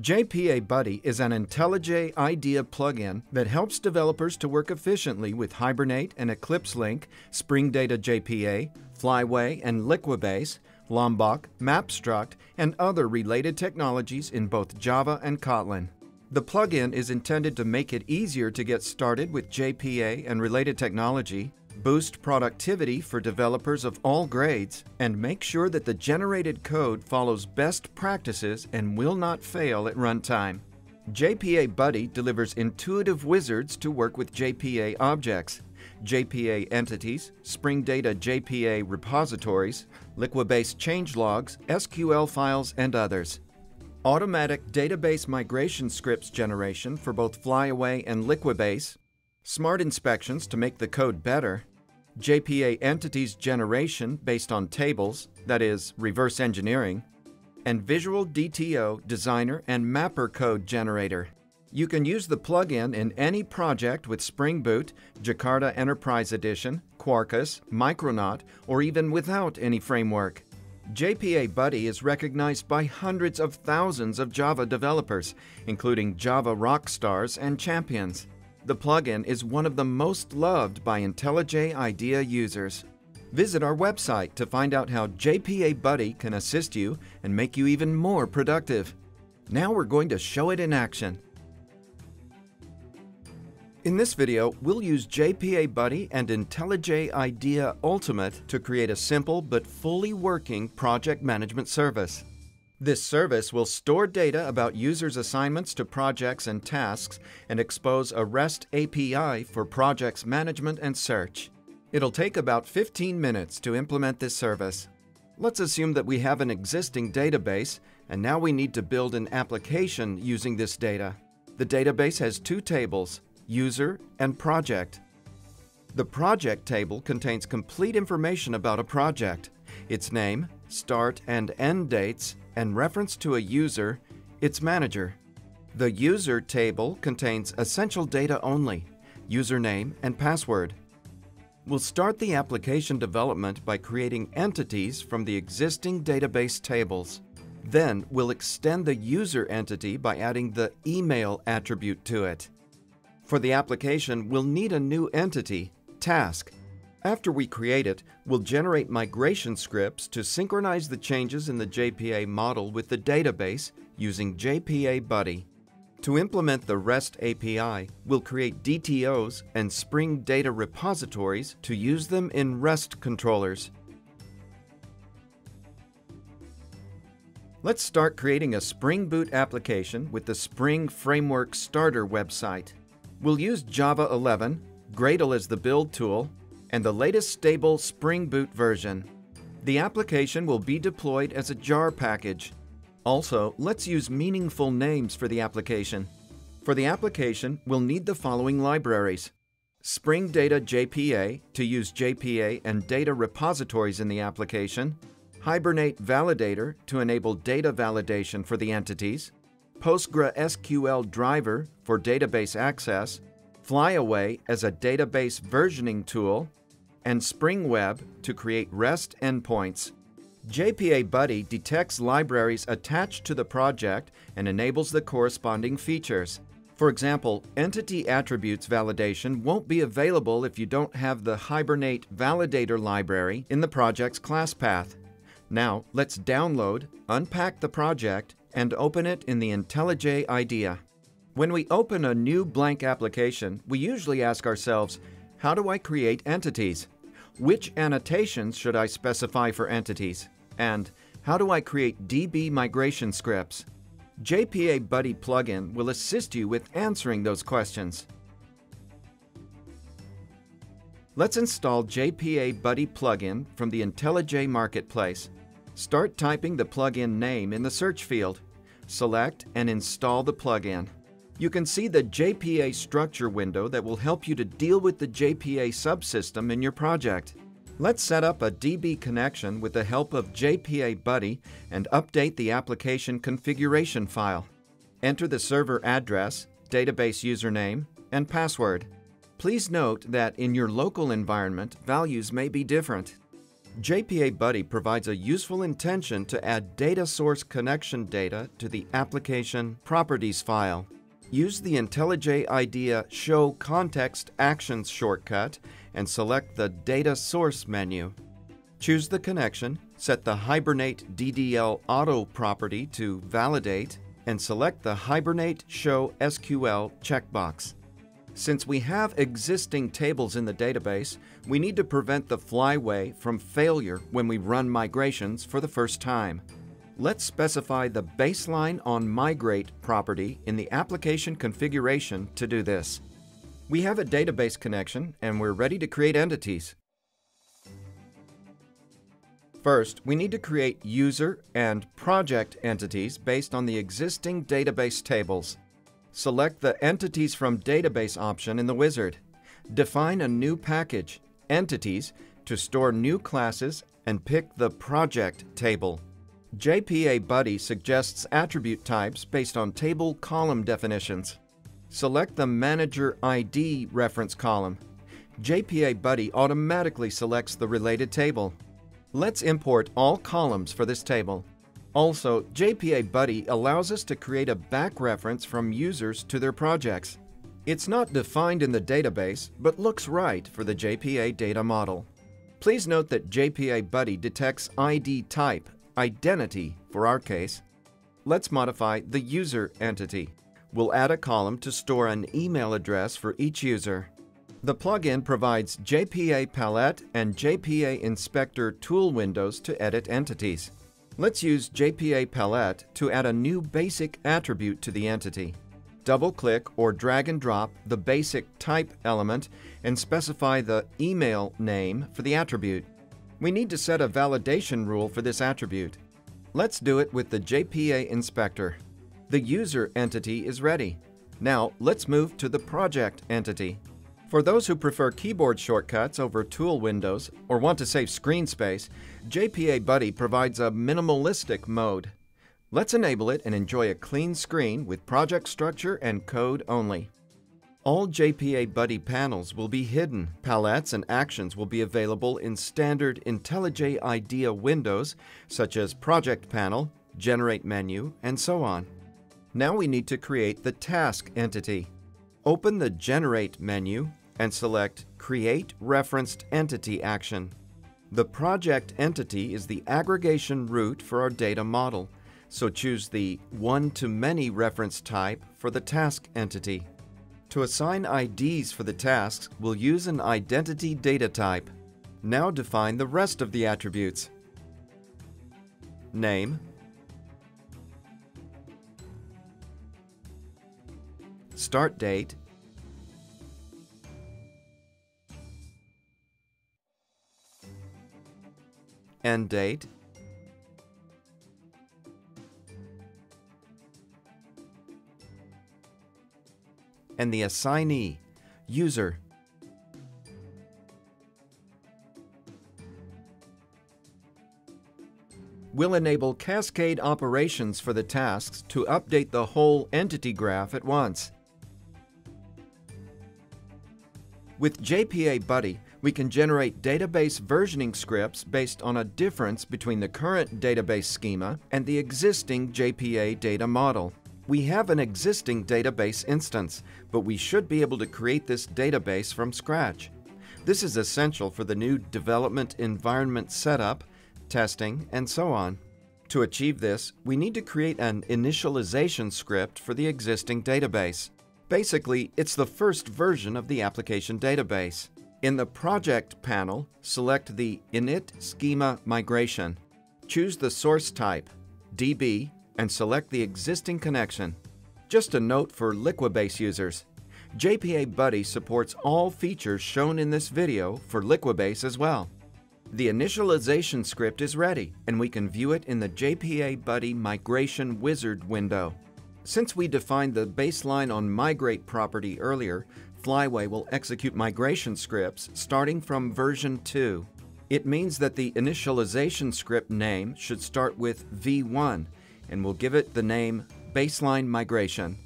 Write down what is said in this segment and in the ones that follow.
JPA Buddy is an IntelliJ IDEA plugin that helps developers to work efficiently with Hibernate and EclipseLink, Spring Data JPA, Flyway and Liquibase, Lombok, MapStruct, and other related technologies in both Java and Kotlin. The plugin is intended to make it easier to get started with JPA and related technology, boost productivity for developers of all grades, and make sure that the generated code follows best practices and will not fail at runtime. JPA Buddy delivers intuitive wizards to work with JPA objects, JPA entities, Spring Data JPA repositories, Liquibase changelogs, SQL files, and others. Automatic database migration scripts generation for both Flyway and Liquibase, smart inspections to make the code better, JPA entities generation based on tables, that is, reverse engineering, and visual DTO designer and mapper code generator. You can use the plugin in any project with Spring Boot, Jakarta Enterprise Edition, Quarkus, Micronaut, or even without any framework. JPA Buddy is recognized by hundreds of thousands of Java developers, including Java rock stars and champions. The plugin is one of the most loved by IntelliJ IDEA users. Visit our website to find out how JPA Buddy can assist you and make you even more productive. Now we're going to show it in action. In this video, we'll use JPA Buddy and IntelliJ IDEA Ultimate to create a simple but fully working project management service. This service will store data about users' assignments to projects and tasks and expose a REST API for projects management and search. It'll take about 15 minutes to implement this service. Let's assume that we have an existing database, and now we need to build an application using this data. The database has two tables: user and project. The project table contains complete information about a project, its name, start and end dates, and reference to a user, its manager. The user table contains essential data only, username and password. We'll start the application development by creating entities from the existing database tables. Then we'll extend the user entity by adding the email attribute to it. For the application, we'll need a new entity, task. After we create it, we'll generate migration scripts to synchronize the changes in the JPA model with the database using JPA Buddy. To implement the REST API, we'll create DTOs and Spring Data repositories to use them in REST controllers. Let's start creating a Spring Boot application with the Spring Framework Starter website. We'll use Java 11, Gradle as the build tool, and the latest stable Spring Boot version. The application will be deployed as a jar package. Also, let's use meaningful names for the application. For the application, we'll need the following libraries: Spring Data JPA to use JPA and data repositories in the application, Hibernate Validator to enable data validation for the entities, PostgreSQL driver for database access, Flyway as a database versioning tool, and Spring Web to create REST endpoints. JPA Buddy detects libraries attached to the project and enables the corresponding features. For example, entity attributes validation won't be available if you don't have the Hibernate Validator library in the project's class path. Now, let's download, unpack the project, and open it in the IntelliJ IDEA. When we open a new blank application, we usually ask ourselves, how do I create entities? Which annotations should I specify for entities? And how do I create DB migration scripts? JPA Buddy plugin will assist you with answering those questions. Let's install JPA Buddy plugin from the IntelliJ Marketplace. Start typing the plugin name in the search field. Select and install the plugin. You can see the JPA structure window that will help you to deal with the JPA subsystem in your project. Let's set up a DB connection with the help of JPA Buddy and update the application configuration file. Enter the server address, database username, and password. Please note that in your local environment, values may be different. JPA Buddy provides a useful intention to add data source connection data to the application properties file. Use the IntelliJ IDEA Show Context Actions shortcut and select the Data Source menu. Choose the connection, set the Hibernate DDL Auto property to Validate, and select the Hibernate Show SQL checkbox. Since we have existing tables in the database, we need to prevent the Flyway from failure when we run migrations for the first time. Let's specify the baseline on migrate property in the application configuration to do this. We have a database connection and we're ready to create entities. First, we need to create user and project entities based on the existing database tables. Select the Entities from Database option in the wizard. Define a new package, Entities, to store new classes and pick the Project table. JPA Buddy suggests attribute types based on table column definitions. Select the Manager ID reference column. JPA Buddy automatically selects the related table. Let's import all columns for this table. Also, JPA Buddy allows us to create a back reference from users to their projects. It's not defined in the database, but looks right for the JPA data model. Please note that JPA Buddy detects ID type, identity for our case. Let's modify the user entity. We'll add a column to store an email address for each user. The plugin provides JPA Palette and JPA Inspector tool windows to edit entities. Let's use JPA Palette to add a new basic attribute to the entity. Double-click or drag and drop the basic type element and specify the email name for the attribute. We need to set a validation rule for this attribute. Let's do it with the JPA Inspector. The user entity is ready. Now let's move to the project entity. For those who prefer keyboard shortcuts over tool windows or want to save screen space, JPA Buddy provides a minimalistic mode. Let's enable it and enjoy a clean screen with project structure and code only. All JPA Buddy panels will be hidden. Palettes and actions will be available in standard IntelliJ IDEA windows such as Project Panel, Generate Menu, and so on. Now we need to create the task entity. Open the Generate menu and select Create Referenced Entity action. The project entity is the aggregation root for our data model, so choose the one-to-many reference type for the task entity. To assign IDs for the tasks, we'll use an identity data type. Now define the rest of the attributes. Name, start date, end date, and the assignee, user. We'll enable cascade operations for the tasks to update the whole entity graph at once. With JPA Buddy, we can generate database versioning scripts based on a difference between the current database schema and the existing JPA data model. We have an existing database instance, but we should be able to create this database from scratch. This is essential for the new development environment setup, testing, and so on. To achieve this, we need to create an initialization script for the existing database. Basically, it's the first version of the application database. In the Project panel, select the Init Schema Migration. Choose the source type, DB, and select the existing connection. Just a note for Liquibase users. JPA Buddy supports all features shown in this video for Liquibase as well. The initialization script is ready, and we can view it in the JPA Buddy Migration Wizard window. Since we defined the baseline on migrate property earlier, Flyway will execute migration scripts starting from version 2. It means that the initialization script name should start with v1, and we'll give it the name baseline migration.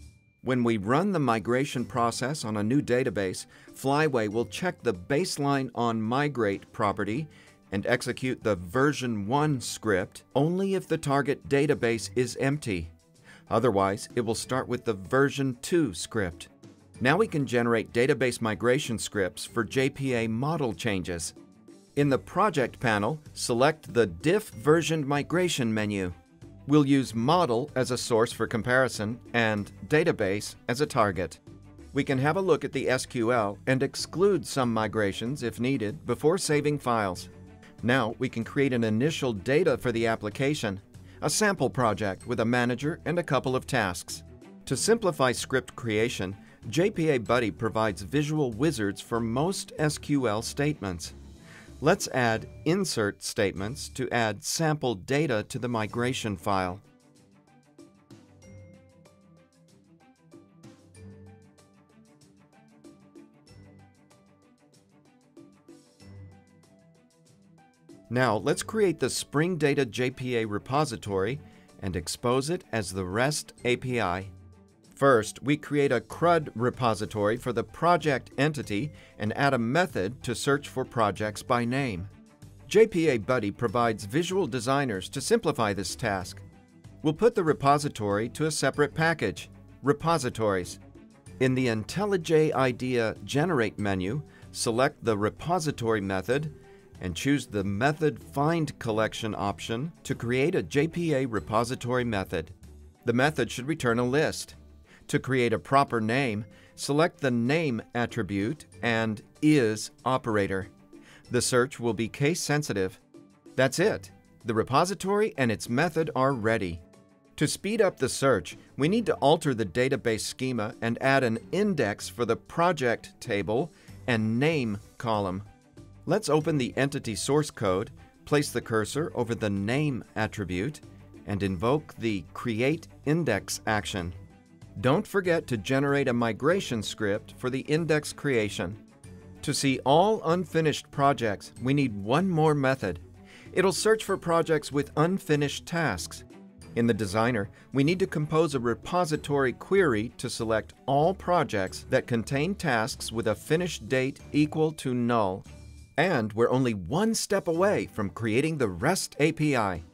When we run the migration process on a new database, Flyway will check the baseline on migrate property and execute the version 1 script only if the target database is empty. Otherwise, it will start with the version 2 script. Now we can generate database migration scripts for JPA model changes. In the Project panel, select the Diff Version Migration menu. We'll use Model as a source for comparison and Database as a target. We can have a look at the SQL and exclude some migrations if needed before saving files. Now we can create an initial data for the application, a sample project with a manager and a couple of tasks. To simplify script creation, JPA Buddy provides visual wizards for most SQL statements. Let's add insert statements to add sample data to the migration file. Now let's create the Spring Data JPA repository and expose it as the REST API. First, we create a CRUD repository for the project entity and add a method to search for projects by name. JPA Buddy provides visual designers to simplify this task. We'll put the repository to a separate package, Repositories. In the IntelliJ IDEA Generate menu, select the Repository method and choose the Method Find Collection option to create a JPA repository method. The method should return a list. To create a proper name, select the Name attribute and Is operator. The search will be case sensitive. That's it. The repository and its method are ready. To speed up the search, we need to alter the database schema and add an index for the project table and name column. Let's open the entity source code, place the cursor over the Name attribute, and invoke the Create Index action. Don't forget to generate a migration script for the index creation. To see all unfinished projects, we need one more method. It'll search for projects with unfinished tasks. In the designer, we need to compose a repository query to select all projects that contain tasks with a finished date equal to null. And we're only one step away from creating the REST API.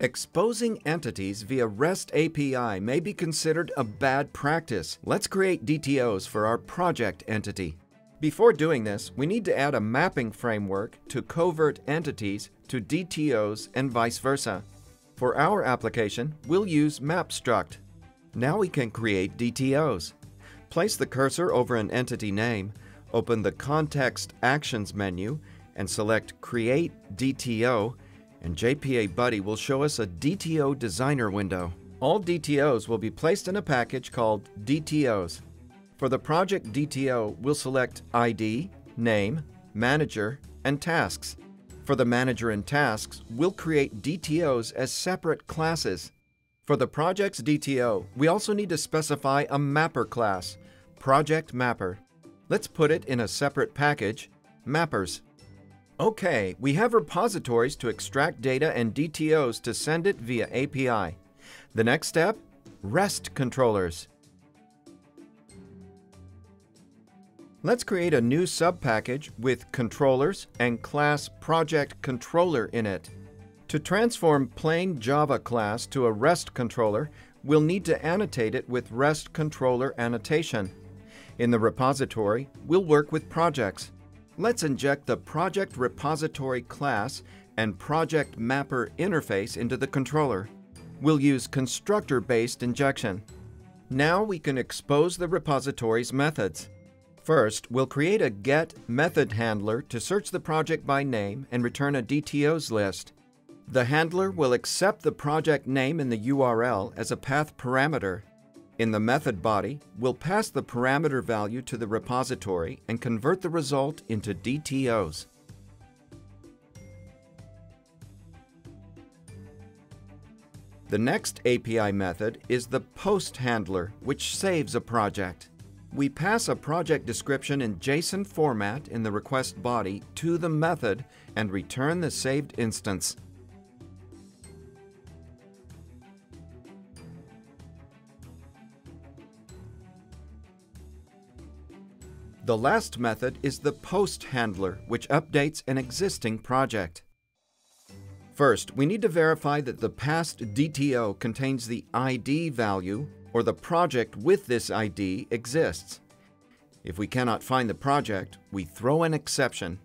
Exposing entities via REST API may be considered a bad practice. Let's create DTOs for our project entity. Before doing this, we need to add a mapping framework to covert entities to DTOs and vice versa. For our application, we'll use MapStruct. Now we can create DTOs. Place the cursor over an entity name, open the Context Actions menu, and select Create DTO, and JPA Buddy will show us a DTO designer window. All DTOs will be placed in a package called DTOs. For the project DTO, we'll select ID, name, manager, and tasks. For the manager and tasks, we'll create DTOs as separate classes. For the project's DTO, we also need to specify a mapper class, Project Mapper. Let's put it in a separate package, Mappers. Okay, we have repositories to extract data and DTOs to send it via API. The next step, REST controllers. Let's create a new subpackage with controllers and class Project Controller in it. To transform plain Java class to a REST controller, we'll need to annotate it with REST controller annotation. In the repository, we'll work with projects. Let's inject the Project Repository class and Project Mapper interface into the controller. We'll use constructor-based injection. Now we can expose the repository's methods. First, we'll create a get method handler to search the project by name and return a DTOs list. The handler will accept the project name in the URL as a path parameter. In the method body, we'll pass the parameter value to the repository and convert the result into DTOs. The next API method is the post handler, which saves a project. We pass a project description in JSON format in the request body to the method and return the saved instance. The last method is the post handler, which updates an existing project. First, we need to verify that the past DTO contains the ID value, or the project with this ID exists. If we cannot find the project, we throw an exception.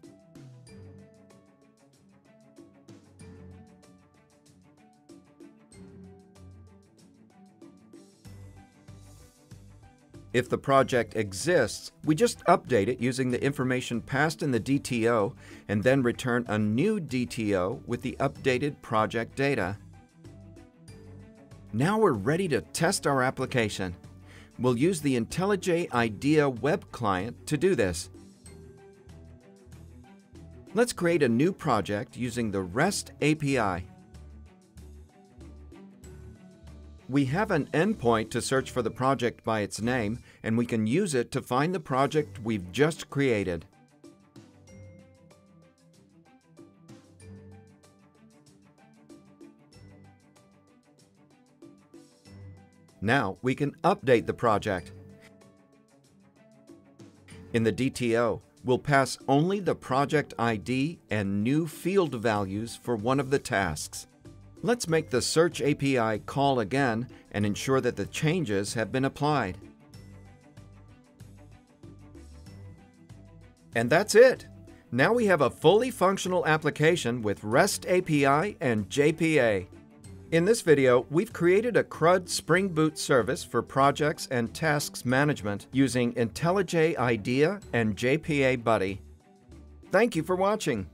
If the project exists, we just update it using the information passed in the DTO and then return a new DTO with the updated project data. Now we're ready to test our application. We'll use the IntelliJ IDEA web client to do this. Let's create a new project using the REST API. We have an endpoint to search for the project by its name, and we can use it to find the project we've just created. Now we can update the project. In the DTO, we'll pass only the project ID and new field values for one of the tasks. Let's make the Search API call again and ensure that the changes have been applied. And that's it! Now we have a fully functional application with REST API and JPA. In this video, we've created a CRUD Spring Boot service for projects and tasks management using IntelliJ IDEA and JPA Buddy. Thank you for watching!